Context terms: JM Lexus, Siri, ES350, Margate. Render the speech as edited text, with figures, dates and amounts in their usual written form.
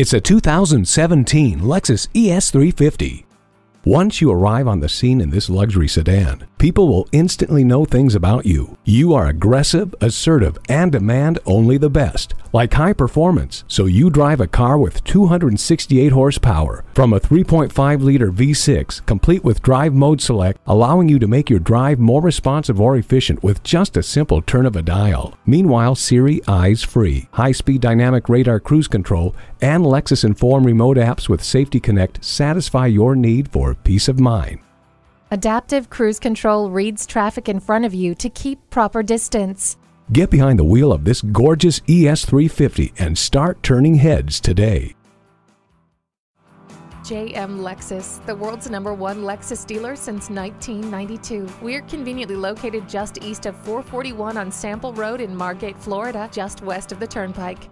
It's a 2017 Lexus ES350. Once you arrive on the scene in this luxury sedan, people will instantly know things about you. You are aggressive, assertive, and demand only the best, like high performance, so you drive a car with 268 horsepower from a 3.5-liter V6, complete with drive mode select, allowing you to make your drive more responsive or efficient with just a simple turn of a dial. Meanwhile, Siri eyes free, high-speed dynamic radar cruise control, and Lexus Inform remote apps with Safety Connect satisfy your need for peace of mind. Adaptive Cruise Control reads traffic in front of you to keep proper distance. Get behind the wheel of this gorgeous ES350 and start turning heads today. JM Lexus, the world's #1 Lexus dealer since 1992. We're conveniently located just east of 441 on Sample Road in Margate, Florida, just west of the Turnpike.